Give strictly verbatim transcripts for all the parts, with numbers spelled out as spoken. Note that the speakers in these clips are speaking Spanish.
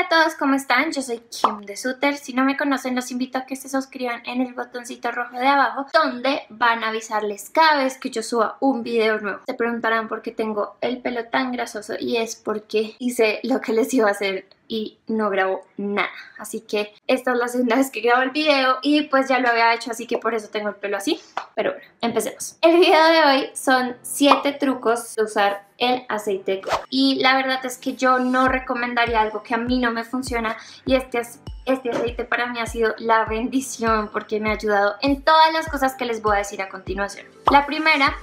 Hola a todos, ¿cómo están? Yo soy Kim de Sutter. Si no me conocen, los invito a que se suscriban en el botoncito rojo de abajo, donde van a avisarles cada vez que yo suba un video nuevo. Se preguntarán por qué tengo el pelo tan grasoso, y es porque hice lo que les iba a hacer y no grabó nada. Así que esta es la segunda vez que grabo el video y pues ya lo había hecho, así que por eso tengo el pelo así. Pero bueno, empecemos. El video de hoy son siete trucos de usar el aceite de coco. Y la verdad es que yo no recomendaría algo que a mí no me funciona, y este es... Este aceite para mí ha sido la bendición porque me ha ayudado en todas las cosas que les voy a decir a continuación. La primera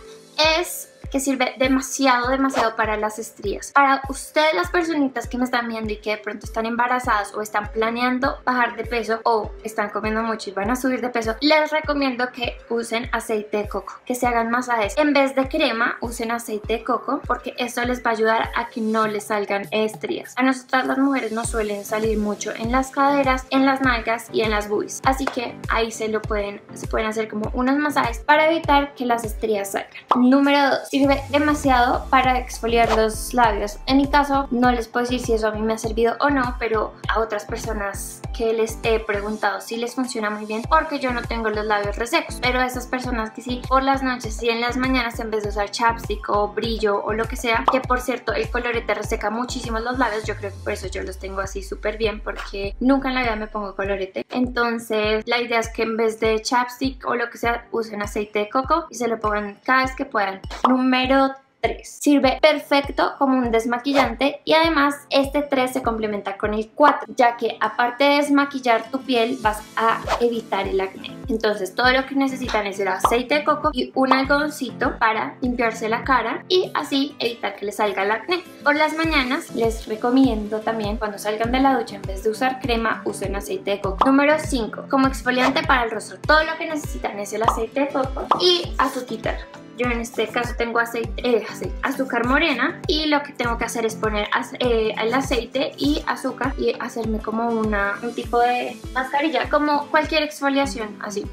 es que sirve demasiado, demasiado para las estrías. Para ustedes, las personitas que me están viendo y que de pronto están embarazadas o están planeando bajar de peso o están comiendo mucho y van a subir de peso, les recomiendo que usen aceite de coco, que se hagan masajes. En vez de crema, usen aceite de coco, porque esto les va a ayudar a que no les salgan estrías. A nosotras las mujeres nos suelen salir mucho en las caderas, en las nalgas y en las boobies. Así que ahí se lo pueden, se pueden hacer como unos masajes para evitar que las estrías salgan. Número dos. Sirve demasiado para exfoliar los labios. En mi caso, no les puedo decir si eso a mí me ha servido o no, pero a otras personas que les he preguntado si les funciona muy bien, porque yo no tengo los labios resecos. Pero a esas personas que sí, por las noches y en las mañanas, en vez de usar chapstick o brillo o lo que sea, que por cierto el colorete reseca muchísimo los labios, yo creo que por eso yo los tengo así súper bien, porque nunca en la vida me pongo colorete. Entonces la idea es que en vez de chapstick o lo que sea, usen aceite de coco y se lo pongan cada vez que puedan. Número tres. Sirve perfecto como un desmaquillante, y además este tres se complementa con el cuatro, ya que aparte de desmaquillar tu piel, vas a evitar el acné. Entonces todo lo que necesitan es el aceite de coco y un algodoncito para limpiarse la cara y así evitar que les salga el acné. Por las mañanas les recomiendo también, cuando salgan de la ducha, en vez de usar crema, usen aceite de coco. Número cinco. Como exfoliante para el rostro, todo lo que necesitan es el aceite de coco y azuquitar. Yo en este caso tengo aceite, eh, aceite, azúcar morena, y lo que tengo que hacer es poner eh, el aceite y azúcar y hacerme como una, un tipo de mascarilla, como cualquier exfoliación, así.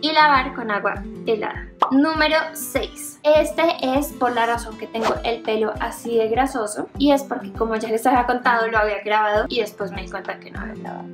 Y lavar con agua helada. Número seis. Este es por la razón que tengo el pelo así de grasoso, y es porque, como ya les había contado, lo había grabado y después me di cuenta que no había lavado.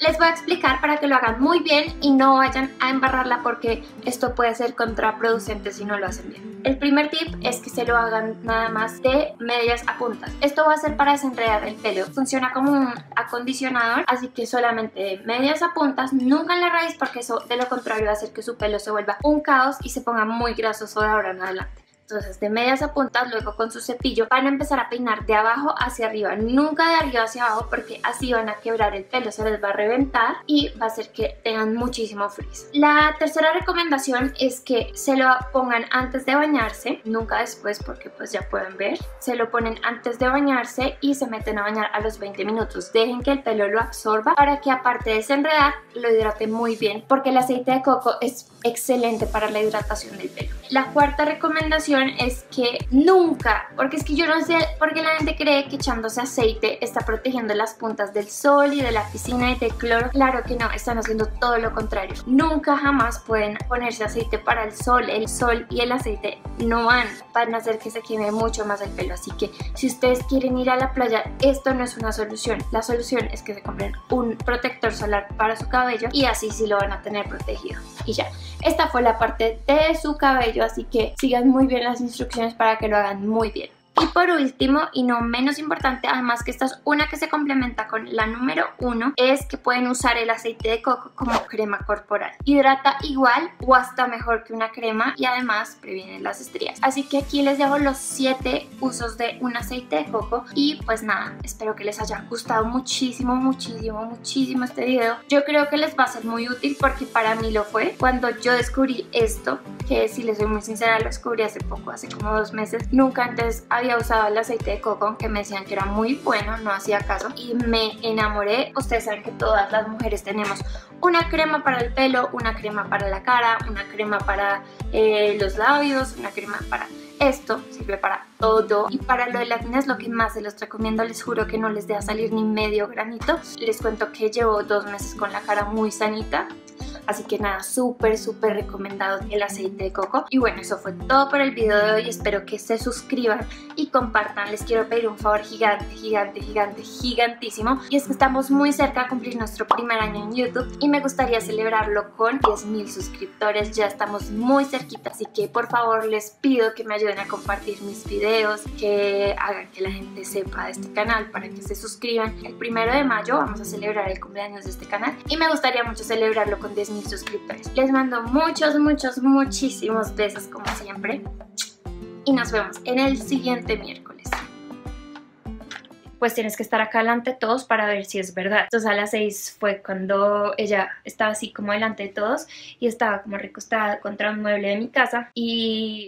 Les voy a explicar para que lo hagan muy bien y no vayan a embarrarla, porque esto puede ser contraproducente si no lo hacen bien. El primer tip es que se lo hagan nada más de medias a puntas. Esto va a ser para desenredar el pelo. Funciona como un acondicionador, así que solamente de medias a puntas, nunca en la raíz, porque eso de lo contrario va a hacer que su pelo se vuelva un caos y se ponga muy grasoso de ahora en adelante. Entonces de medias a puntas, luego con su cepillo van a empezar a peinar de abajo hacia arriba, nunca de arriba hacia abajo, porque así van a quebrar el pelo, se les va a reventar y va a hacer que tengan muchísimo frizz. La tercera recomendación es que se lo pongan antes de bañarse, nunca después, porque pues ya pueden ver, se lo ponen antes de bañarse y se meten a bañar a los veinte minutos. Dejen que el pelo lo absorba para que, aparte de desenredar, lo hidrate muy bien, porque el aceite de coco es excelente para la hidratación del pelo. La cuarta recomendación es que nunca, porque es que yo no sé por qué la gente cree que echándose aceite está protegiendo las puntas del sol y de la piscina y del cloro. Claro que no, están haciendo todo lo contrario. Nunca jamás pueden ponerse aceite para el sol. El sol y el aceite no van, van a hacer que se queme mucho más el pelo. Así que si ustedes quieren ir a la playa, esto no es una solución. La solución es que se compren un protector solar para su cabello, y así sí lo van a tener protegido. Y ya, esta fue la parte de su cabello, así que sigan muy bien las instrucciones para que lo hagan muy bien. Y por último, y no menos importante, además que esta es una que se complementa con la número uno, es que pueden usar el aceite de coco como crema corporal. Hidrata igual o hasta mejor que una crema, y además previene las estrías. Así que aquí les dejo los siete usos de un aceite de coco, y pues nada, espero que les haya gustado muchísimo, muchísimo, muchísimo este video. Yo creo que les va a ser muy útil, porque para mí lo fue. Cuando yo descubrí esto, que si les soy muy sincera, lo descubrí hace poco, hace como dos meses, nunca antes había usado el aceite de coco, que me decían que era muy bueno, no hacía caso, y me enamoré. Ustedes saben que todas las mujeres tenemos una crema para el pelo, una crema para la cara, una crema para eh, los labios, una crema para... Esto sirve para todo. Y para lo del acné es lo que más se los recomiendo. Les juro que no les deja salir ni medio granito. Les cuento que llevo dos meses con la cara muy sanita. Así que nada, súper, súper recomendado el aceite de coco. Y bueno, eso fue todo por el video de hoy. Espero que se suscriban y compartan. Les quiero pedir un favor gigante, gigante, gigante, gigantísimo. Y es que estamos muy cerca de cumplir nuestro primer año en YouTube y me gustaría celebrarlo con diez mil suscriptores. Ya estamos muy cerquita, así que por favor les pido que me ayuden a compartir mis videos, que hagan que la gente sepa de este canal, para que se suscriban. El primero de mayo vamos a celebrar el cumpleaños de este canal y me gustaría mucho celebrarlo con diez mil suscriptores. Les mando muchos, muchos, muchísimos besos como siempre y nos vemos en el siguiente miércoles. Pues tienes que estar acá delante de todos para ver si es verdad. Entonces a las seis fue cuando ella estaba así como delante de todos y estaba como recostada contra un mueble de mi casa y...